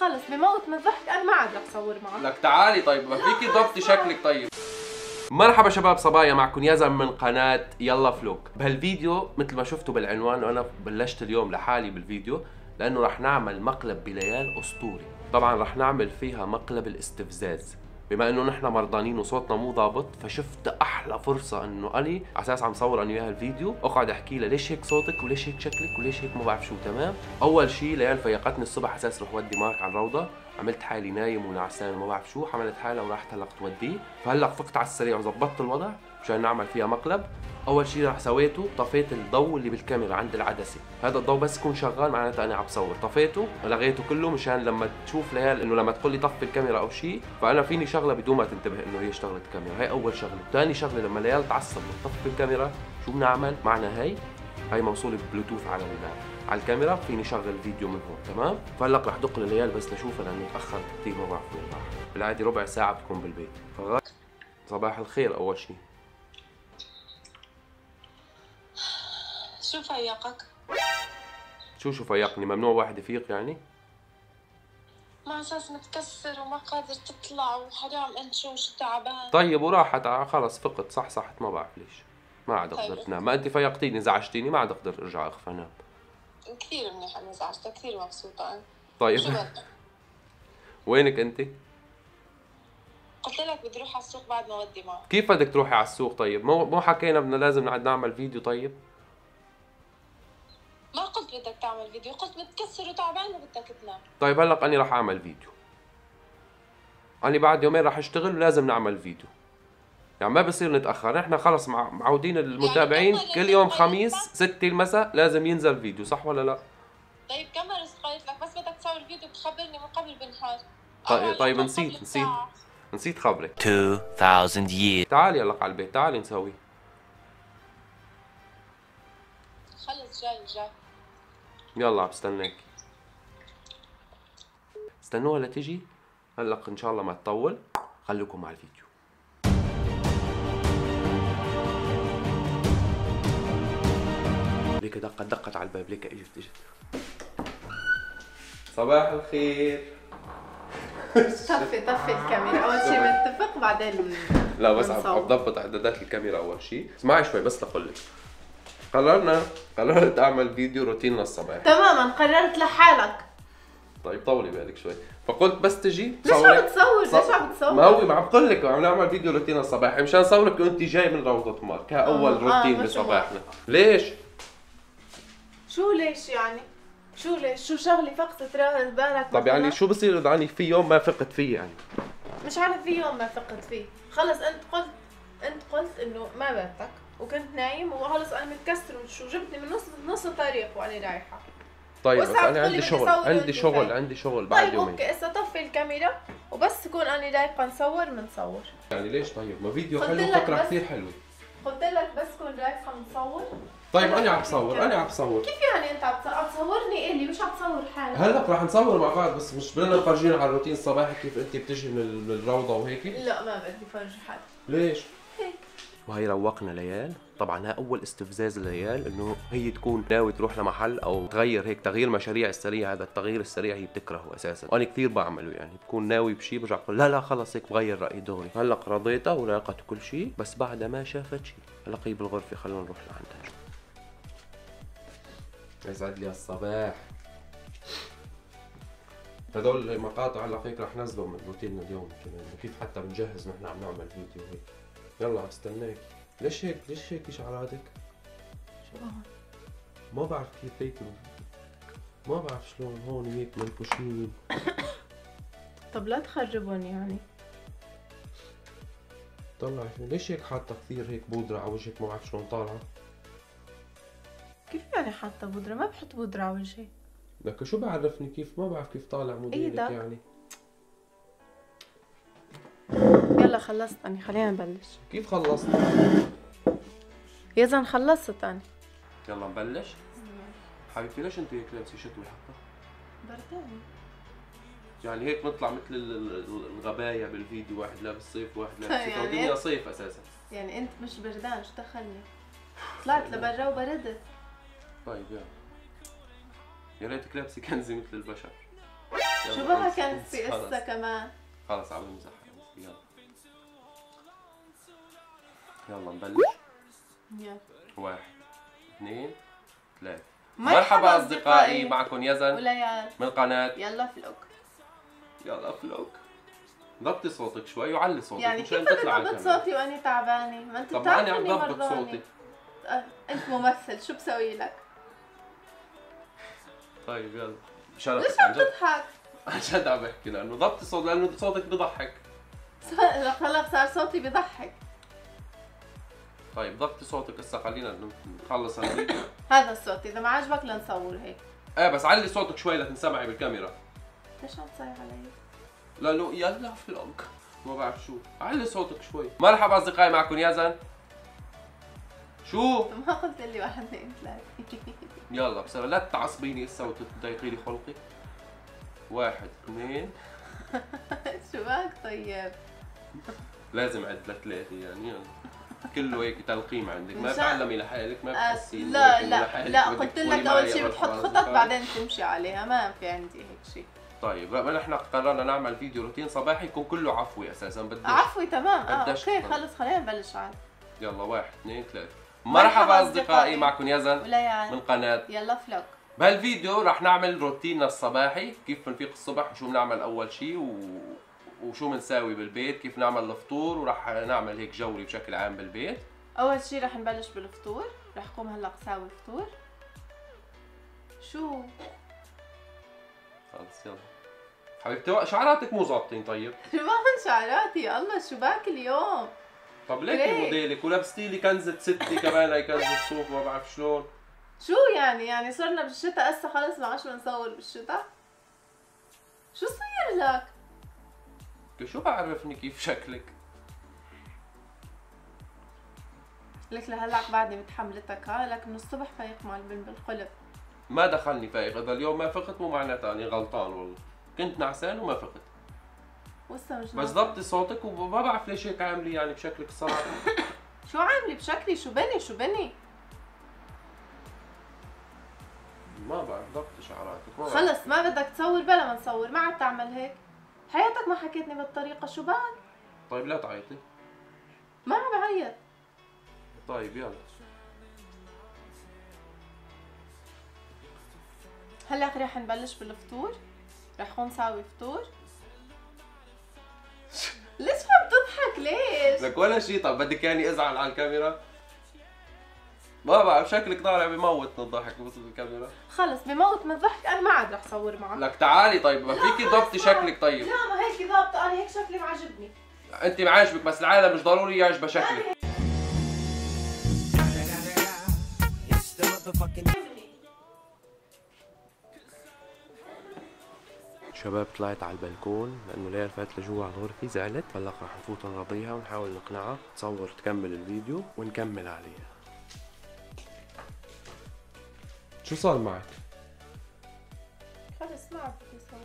خلص بموت من الضحك، انا ما عاد بصور معه. لك تعالي طيب ما فيكي ضبطي شكلك. طيب مرحبا شباب صبايا، معكم يزن من قناة يلا فلوج. بهالفيديو مثل ما شفتوا بالعنوان، وانا بلشت اليوم لحالي بالفيديو لانه رح نعمل مقلب بليال اسطوري. طبعا رح نعمل فيها مقلب الاستفزاز، بما انه نحن مرضانين وصوتنا مو ضابط، فشفت احلى فرصه انه اني على اساس عم صور انا وياها الفيديو اقعد احكي لها ليش هيك صوتك وليش هيك شكلك وليش هيك ما بعرف شو. تمام، اول شيء ليال فيقتني الصبح على اساس رح ودي مارك على الروضه، عملت حالي نايم ونعسان وما بعرف شو، حملت حالها وراحت هلا توديه، فهلا فقت على السريع وظبطت الوضع مشان نعمل فيها مقلب. اول شيء رح سويته طفيت الضوء اللي بالكاميرا عند العدسه، هذا الضوء بس يكون شغال معناته انا عم بصور، طفيته ولغيته كله مشان لما تشوف ليال انه لما تقول لي طفي الكاميرا او شيء فانا فيني شغله بدون ما تنتبه انه هي اشتغلت الكاميرا. هي اول شغله. ثاني شغله لما ليال تعصب وتطفي الكاميرا شو بنعمل؟ معنا هي موصوله ببلوتوث على الكاميرا، فيني شغل فيديو من هون. تمام، فهلا رح دق لليال بس لشوفها لانه تاخرت كثير ما بعرف وين راح. بالعاده ربع ساعه بكون بالبيت. صباح الخير. اول شيء شو فيقك؟ شو فيقني؟ ممنوع واحد يفيق يعني؟ مع اساس متكسر وما قادر تطلع وحرام انت شو تعبان. طيب وراحت خلص فقت صحت ما بعرف ليش. ما عاد اقدر طيب. تنام، ما انت فيقتيني زعجتيني ما عاد اقدر ارجع اخفى انام. كثير منيح انا زعجتك، كثير مبسوطة انا. طيب وينك انت؟ قلت لك بدي اروح على السوق بعد ما اودي معك. كيف بدك تروحي على السوق طيب؟ مو حكينا بدنا لازم نقعد نعمل فيديو طيب؟ ما قلت بدك تعمل فيديو، قلت متكسر وتعبان وبدك تنام. طيب هلا اني رح اعمل فيديو. اني بعد يومين رح اشتغل ولازم نعمل فيديو. يعني ما بصير نتاخر، نحن خلص معودين المتابعين يعني كل يوم خميس 6 المساء لازم ينزل فيديو، صح ولا لا؟ طيب كم مره قلت لك بس بدك تصور فيديو بتخبرني من قبل بنهار. طيب نسيت خبرك. 2000 years. تعالي يلا على البيت، تعالي نسوي. خلص جاي. يلا عم بستناك. استنوها لتجي، هلا ان شاء الله ما تطول، خليكم مع الفيديو. ليك دقت على الباب، ليك اجت. صباح الخير. طفي الكاميرا اول شيء متفق بعدين. لا بس عم بضبط اعدادات الكاميرا اول شيء، اسمعي شوي بس لقول لك. قررت اعمل فيديو روتيننا الصباحي. تماما قررت لحالك. طيب طولي بالك شوي، فقلت بس تجي صوري. ليش عم بتصور؟ ما هو عم بقول لك عم نعمل فيديو روتيننا الصباحي مشان صورك وانت جاي من روضة مارك، ها اول روتين بصباحنا. ليش؟ شو ليش يعني؟ شو ليش؟ شو شغلي فقدت بالك؟ طب يعني شو بصير اذا اني في يوم ما فقت فيه يعني؟ مش عارف في يوم ما فقت فيه، خلص انت قلت انه ما بقتك وكنت نايم وخلص انا متكسر وشو جبتني من نص الطريق وانا رايحه. طيب بس انا عندي شغل بعد يومين. طيب اوكي هسه طفي الكاميرا وبس تكون انا رايقه نصور بنصور. يعني ليش طيب؟ ما فيديو حلو فكره كثير حلوه. قلت لك بس كون رايقه نصور. طيب انا عم بصور. كيف يعني انت عم تصورني إلي مش عم تصور حالك؟ هلا رح نصور مع بعض بس مش بدنا نفرجينا على الروتين الصباحي كيف انت بتجي من الروضه وهيك؟ لا ما بدي فرجي حالي. ليش؟ هيك. وهي روقنا ليال، طبعا ها اول استفزاز ليال انه هي تكون ناوي تروح لمحل او تغير هيك تغيير مشاريع السريع، هذا التغيير السريع هي بتكرهه اساسا، وانا كثير بعمله يعني بكون ناوي بشيء برجع بقول لا خلص هيك بغير رايي دغري، هلا رضيتها ولاقت كل شيء بس بعدها ما شافت شيء، هلا هي بالغرفه خلونا نروح لعندها. يسعد لي الصباح. هدول المقاطع على فكره رح نزلهم من روتيننا اليوم كمان، وكيف حتى بنجهز نحن عم نعمل فيديو هيك. يلا عم استناك. ليش هيك شعراتك؟ شو ما بعرف كيف هيك، ما بعرف شلون هون هيك منكوشين. طب لا تخربهم يعني. طلع ليش هيك حاطه كثير هيك بودره على وجهك ما بعرف شلون طالعه؟ كيف يعني حاطه بودره؟ ما بحط بودره على وجهي. لك شو بعرفني كيف؟ ما بعرف كيف طالع موديلك يعني. يلا خلصت أنا، خلينا نبلش. كيف خلصت؟ يزن خلصت أنا. يلا نبلش؟ حبيبتي ليش أنت هيك لابسة شتوي حقا؟ بردانة. يعني هيك نطلع مثل الغباية بالفيديو، واحد لابس صيف وواحد لابس شتوي، والدنيا صيف أساسا. يعني أنت مش بردان، شو دخلني؟ طلعت لبرا وبردت. طيب يلا. يا ريتك لابسة كنزة مثل البشر. شو عمرها كانت في قصة كمان. خلص عم نمزح. يلا يلا نبلش. يلا 1 2 3. مرحبا أصدقائي، معكم يزن وليال من قناة يلا فلوق. يلا فلوق، ضبطي صوتك شوي وعلي صوتك يعني مشان تطلع على الكاميرا. يعني كيف بدي أضبط صوتي وأنا تعبانة؟ ما أنت بتعرف إني مرضانة. طب أنا عم ضبط صوتي. أنت ممثل، شو بسوي لك؟ طيب يلا بشرفك. ليش عم تضحك؟ عن جد عم بحكي لأنه ضبطي صوتك، لأنه صوتك بضحك. خلص صار صوتي بضحك. طيب ضبطي صوتك هسه، خلينا نخلص هالفيديو. هذا الصوت، إذا ما عجبك لنصور هيك. إيه بس علي صوتك شوي لتنسمعي بالكاميرا. ليش عم تصيح علي؟ لأنه يلا فلوق، ما بعرف شو، علي صوتك شوي. مرحبا أصدقائي، معكم يزن. شو؟ ما قلت لي 1 2 3. يلا بس لا تعصبيني هسه وتضايقي لي خلقي. 1 2. شو بك طيب؟ لازم عد ل3 يعني. يلا كله هيك تلقيم عندك، ما بتعلمي لحالك، ما بتحسي لا لا لا. قلت لك اول شيء بتحط خطط بعدين تمشي عليها، ما في عندي هيك شيء. طيب نحن قررنا نعمل فيديو روتين صباحي يكون كله عفوي اساسا، بدك عفوي. تمام اوكي خلص، خلينا نبلش عاد. يلا 1 2 3. مرحبا اصدقائي، معكم يزن وليال من قناة يلا فلوق. بهالفيديو رح نعمل روتيننا الصباحي، كيف بنفيق الصبح وشو بنعمل اول شيء وشو بنساوي بالبيت، كيف نعمل الفطور، ورح نعمل هيك جولة بشكل عام بالبيت. أول شيء رح نبلش بالفطور، رح قوم هلا أساوي فطور. شو؟ خلص يلا. حبيبتي شعراتك مو ظابطين طيب؟ ما من شعراتي، الله شو باك اليوم؟ طب ليكي موديلك ولبستي لي كنزة ستي كمان، هي كنزة صوف ما بعرف شلون. شو يعني؟ يعني صرنا بالشتاء هسه، خلص ما عادش بنصور بالشتاء؟ شو صير لك؟ شو بعرفني كيف شكلك؟ لك لهلا بعدني متحملتك، لك من الصبح فايق مال بالقلب. ما دخلني فايق، اذا اليوم ما فقت مو معناتها اني غلطان، والله كنت نعسان وما فقت. بس ضبطي صوتك، وما بعرف ليش هيك عاملي يعني بشكلك الصراحه. شو عاملي بشكلي؟ شو بني؟ شو بني؟ ما بعرف ضبطي شعراتك. خلص ما بدك تصور بلا ما نصور، ما عاد تعمل هيك. حياتك ما حكيتني بالطريقة، شو بال؟ طيب لا تعيطي. ما عم بعيط. طيب يلا. هلا رح نبلش بالفطور، رح قوم ساوي فطور. ليش عم تضحك ليش؟ لك ولا شيء. طب بدك يعني ازعل على الكاميرا؟ ما بعرف شكلك طالع بموت من الضحك بوسط الكاميرا. خلص بموت من الضحك، انا ما عاد رح صور معك. لك تعالي طيب، ما فيكي ضبطي شكلك طيب. لا ما هيك ضابطه، انا هيك شكلي معجبني. انت معاجبك بس العالم مش ضروري يعجبها شكلك. شباب طلعت على البلكون لانه ليال فاتت لجوا على غرفتي زعلت، هلا رح نفوت نراضيها ونحاول نقنعها تصور تكمل الفيديو ونكمل عليها. شو صار معك؟ خلص ما عم بدي صور.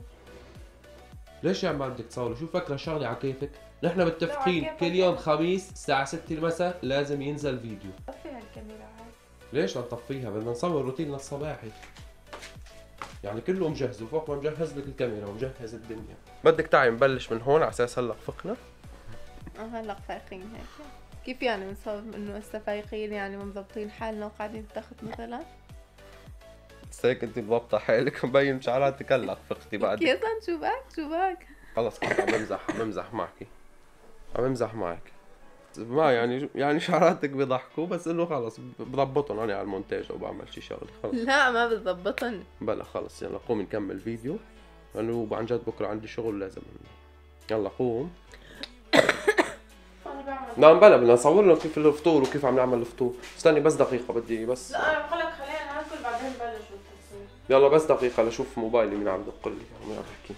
ليش يا عم ما بدك تصوري؟ شو فكرة شغلة على كيفك؟ نحن متفقين كل يوم خميس الساعة 6 المساء لازم ينزل فيديو. طفيها الكاميرا عاد. ليش نطفيها؟ بدنا نصور روتيننا الصباحي. يعني كله مجهز، وفوق ما مجهز لك الكاميرا ومجهز الدنيا. بدك تعي نبلش من هون على اساس هلا فقنا؟ هلا فايقين هيك. كيف يعني بنصور انه هسه فايقين يعني مضبطين حالنا وقاعدين بتخت مثلا؟ هيك انت مضبطه حالك مبين شعراتك هلا فقتي بعد. كيف شو بك؟ شو بك؟ خلص عم بمزح، عم بمزح معك، عم بمزح معك. ما يعني شعراتك بيضحكوا بس انه خلص بضبطهم انا على المونتاج او بعمل شي شغله خلص. لا ما بتضبطهم. بلا خلص يلا قوم نكمل فيديو لانه عن جد بكره عندي شغل لازم. يلا قوم. نعم بلا بدنا نصور لهم كيف الفطور وكيف عم نعمل الفطور. استني بس دقيقه بدي بس. لا انا بقول لك خلينا ناكل بعدين نبلش. يلا بس دقيقة لشوف موبايلي مين عم يدق لي، مين عم يحكي.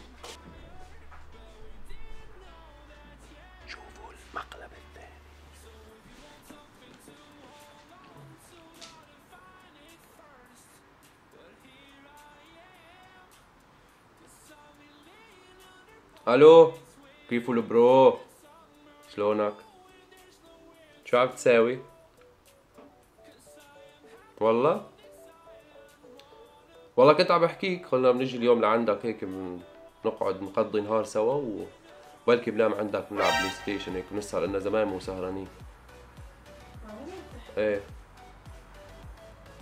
شوفوا المقلب الثاني. الو كيفو البرو؟ شلونك؟ شو عم تساوي؟ والله كنت عم بحكيك، خلينا بنجي اليوم لعندك هيك نقعد نقضي نهار سوا، وبلكي بنام عندك بنلعب بلاي ستيشن هيك بنسهر، لنا زمان مو سهرانين. ايه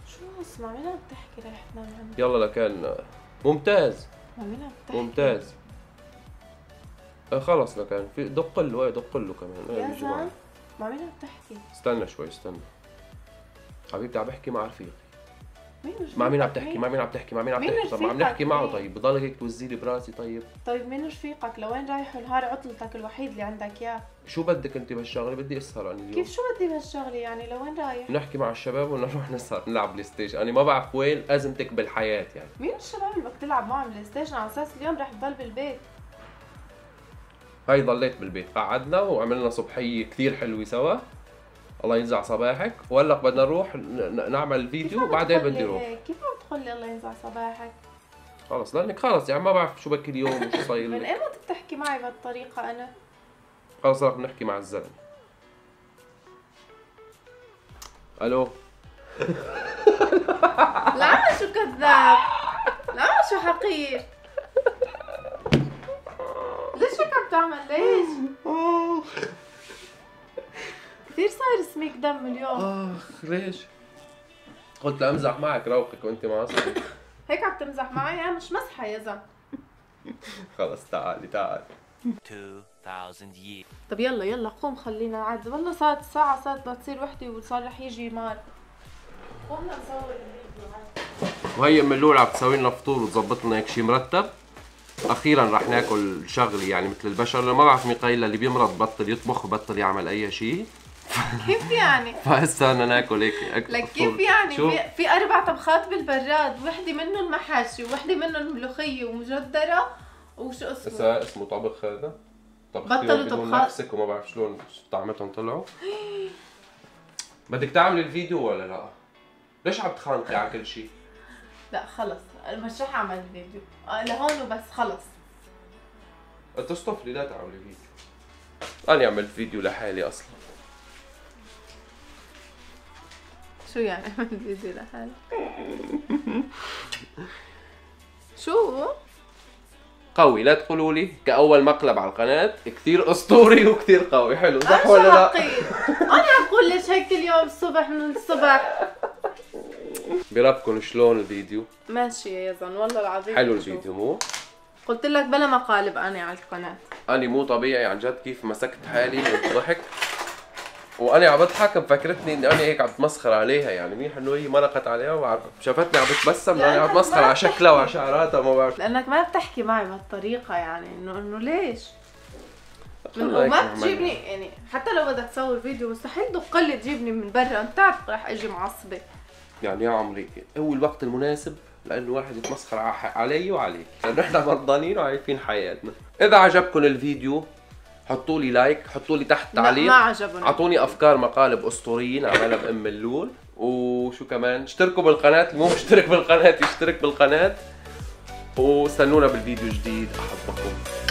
شو اسمع، مين عم تحكي رح تنام عندك؟ يلا لكان ممتاز. مين عم تحكي؟ ممتاز. خلص لكان في دق له. ايه دق له كمان. يا زلمة مع مين عم تحكي؟ استنى شوي استنى حبيبتي، عم بحكي مع رفيقي. مع مين عم تحكي؟ طب ما عم نحكي معه. طيب بضلك هيك توزي لي براسي. طيب مين رفيقك؟ لوين رايح؟ نهار عطلتك الوحيد اللي عندك اياه. شو بدك انت بهالشغله؟ بدي اسهر انا اليوم. كيف شو بدي بهالشغله يعني؟ لوين رايح؟ نحكي مع الشباب ونروح نسهر نلعب بلاي ستيشن. انا ما بعرف وين ازمتك بالحياه يعني. مين الشباب اللي بدك تلعب معهم بلاي ستيشن؟ على اساس اليوم رح تضل بالبيت. هاي ضليت بالبيت، قعدنا وعملنا صبحيه كثير حلوه سوا. الله ينزع صباحك. وهلا بدنا نروح نعمل فيديو وبعدين بدي اروح. كيف عم تقول لي الله ينزع صباحك؟ خلص لانك خلص يعني ما بعرف شو بك اليوم وشو صاير. من ايمتى بتحكي معي بهالطريقة أنا؟ خلص رح نحكي مع الزلمة. ألو لعمر شو كذاب؟ لعمر شو حقير؟ ليش هيك عم تعمل؟ ليش؟ كثير صاير سميك دم اليوم. اخ ليش؟ قلت لامزح معك روقك وانت معصبة. هيك عم تمزح معي؟ انا مش مزحة يا زلمة. خلص تعالي تعالي. 2000 years. طب يلا يلا قوم خلينا نعد، والله صارت الساعة صارت بتصير وحدة وصار رح يجي مارك. قومنا نصور الفيديو عاد. وهي ام اللولة عم تسوي لنا فطور وتظبط لنا هيك شيء مرتب. اخيرا رح ناكل شغلي يعني مثل البشر، ما بعرف مين قايل اللي بيمرض بطل يطبخ وبطل يعمل اي شيء. كيف يعني؟ فهسه بدنا ناكل هيك لك كيف يعني؟ في 4 طبخات بالبراد، وحده منهم محاشي ووحده منهم ملوخيه ومجدره وشو اسمه؟ هسه اسمه طبخ هذا؟ بطلوا طبخات نفسك وما بعرف شلون طعمتهم طلعوا. بدك تعملي الفيديو ولا لا؟ ليش عم تخانقي على كل شيء؟ لا خلص مش رح اعمل فيديو لهون وبس خلص. تصطفلي لا تعملي فيديو. انا عملت فيديو لحالي اصلا. شو يعني عملت فيديو لحالي؟ شو؟ قوي لا تقولوا لي كأول مقلب على القناة، كثير أسطوري وكثير قوي. حلو صح ولا لا؟ أنا عم بقول ليش هيك اليوم الصبح من الصبح. بربكم شلون الفيديو؟ ماشي يا يزن والله العظيم حلو الفيديو مو؟ قلت لك بلا مقالب أنا على القناة. أنا مو طبيعي عن جد كيف مسكت حالي من الضحك، وانا عم بضحك مفكرتني اني انا هيك عم بتمسخر عليها يعني، منيح انه هي مرقت عليها وشافتني عم بتبسم لاني عم بتمسخر على شكلها وعلى شعراتها. ما بعرف لانك ما بتحكي معي بهالطريقه يعني انه ليش؟ وما تجيبني يعني حتى لو بدك تصور فيديو مستحيل تدق لي تجيبني من برا، انت بتعرف رح اجي معصبه. يعني يا عمري هو الوقت المناسب لانه واحد يتمسخر علي وعليك، لانه احنا مرضانين وعارفين حياتنا. اذا عجبكم الفيديو حطوا لي لايك، حطوا لي تحت تعليق. ما عجبني. اعطوني افكار مقالب اسطوريين عملها بام اللول، وشو كمان اشتركوا بالقناه، اللي مو مشترك بالقناه يشترك بالقناه، واستنونا بالفيديو الجديد. احبكم.